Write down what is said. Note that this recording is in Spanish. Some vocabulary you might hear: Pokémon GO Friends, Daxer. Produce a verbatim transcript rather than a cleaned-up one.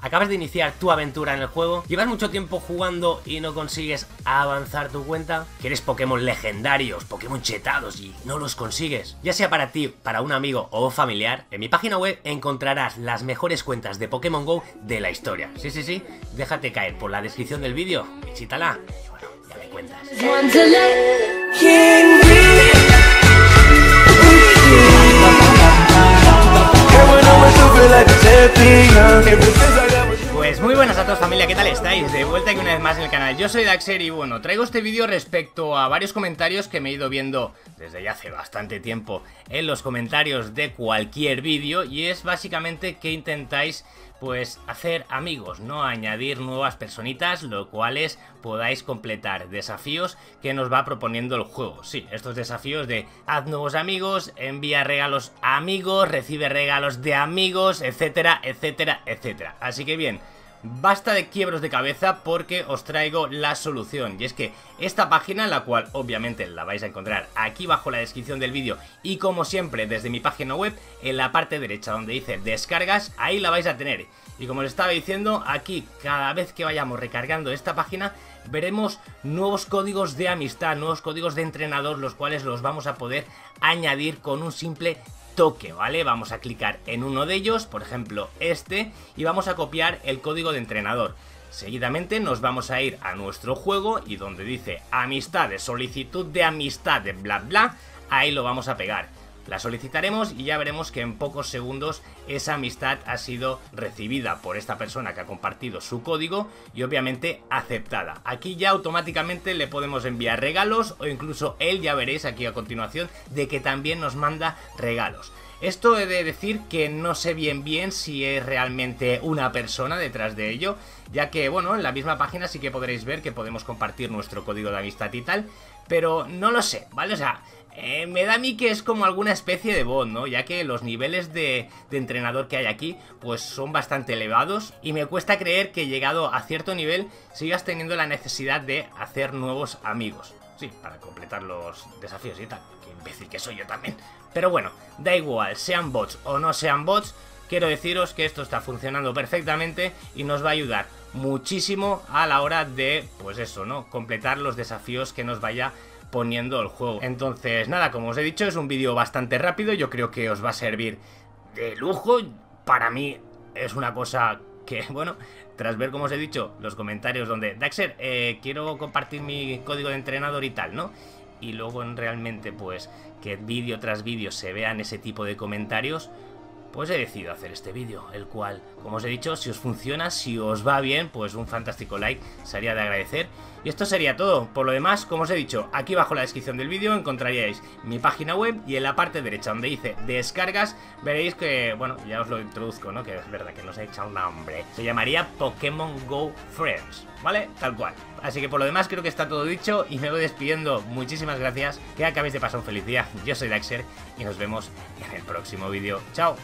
Acabas de iniciar tu aventura en el juego, llevas mucho tiempo jugando y no consigues avanzar tu cuenta, quieres Pokémon legendarios, Pokémon chetados y no los consigues. Ya sea para ti, para un amigo o familiar, en mi página web encontrarás las mejores cuentas de Pokémon GO de la historia. Sí, sí, sí, déjate caer por la descripción del vídeo, visítala y bueno, ya me cuentas. Pues muy buenas a todos, familia, ¿qué tal estáis? De vuelta aquí una vez más en el canal, yo soy Daxer y bueno, traigo este vídeo respecto a varios comentarios que me he ido viendo desde ya hace bastante tiempo en los comentarios de cualquier vídeo, y es básicamente que intentáis pues hacer amigos, no añadir nuevas personitas, lo cual es podáis completar desafíos que nos va proponiendo el juego. Sí, estos desafíos de haz nuevos amigos, envía regalos a amigos, recibe regalos de amigos, etcétera, etcétera, etcétera. Así que bien, basta de quiebros de cabeza porque os traigo la solución, y es que esta página, la cual obviamente la vais a encontrar aquí bajo la descripción del vídeo y como siempre desde mi página web en la parte derecha donde dice descargas, ahí la vais a tener. Y como os estaba diciendo, aquí cada vez que vayamos recargando esta página veremos nuevos códigos de amistad, nuevos códigos de entrenador, los cuales los vamos a poder añadir con un simple toque, ¿vale? Vamos a clicar en uno de ellos, por ejemplo este, y vamos a copiar el código de entrenador. Seguidamente nos vamos a ir a nuestro juego y donde dice amistades, solicitud de amistad, de bla bla, ahí lo vamos a pegar. La solicitaremos y ya veremos que en pocos segundos esa amistad ha sido recibida por esta persona que ha compartido su código y obviamente aceptada. Aquí ya automáticamente le podemos enviar regalos o incluso él, ya veréis aquí a continuación, de que también nos manda regalos. Esto he de decir que no sé bien bien si es realmente una persona detrás de ello, ya que bueno, en la misma página sí que podréis ver que podemos compartir nuestro código de amistad y tal, pero no lo sé, ¿vale? O sea, eh, me da a mí que es como alguna especie de bot, ¿no? Ya que los niveles de, de entrenador que hay aquí pues son bastante elevados y me cuesta creer que llegado a cierto nivel sigas teniendo la necesidad de hacer nuevos amigos. Sí, para completar los desafíos y tal. Qué imbécil que soy yo también. Pero bueno, da igual, sean bots o no sean bots, quiero deciros que esto está funcionando perfectamente y nos va a ayudar muchísimo a la hora de, pues eso, ¿no? Completar los desafíos que nos vaya poniendo el juego. Entonces, nada, como os he dicho, es un vídeo bastante rápido. Yo creo que os va a servir de lujo. Para mí es una cosa que, bueno, tras ver, como os he dicho, los comentarios donde Daxer, eh, quiero compartir mi código de entrenador y tal, ¿no? Y luego realmente, pues, que vídeo tras vídeo se vean ese tipo de comentarios, pues he decidido hacer este vídeo, el cual, como os he dicho, si os funciona, si os va bien, pues un fantástico like sería de agradecer. Y esto sería todo. Por lo demás, como os he dicho, aquí bajo la descripción del vídeo encontraríais mi página web y en la parte derecha donde dice descargas veréis que, bueno, ya os lo introduzco, ¿no? Que es verdad que no os he echado un nombre. Se llamaría Pokémon GO Friends, ¿vale? Tal cual. Así que por lo demás creo que está todo dicho y me voy despidiendo. Muchísimas gracias, que acabéis de pasar un feliz día. Yo soy Daxer y nos vemos en el próximo vídeo. ¡Chao!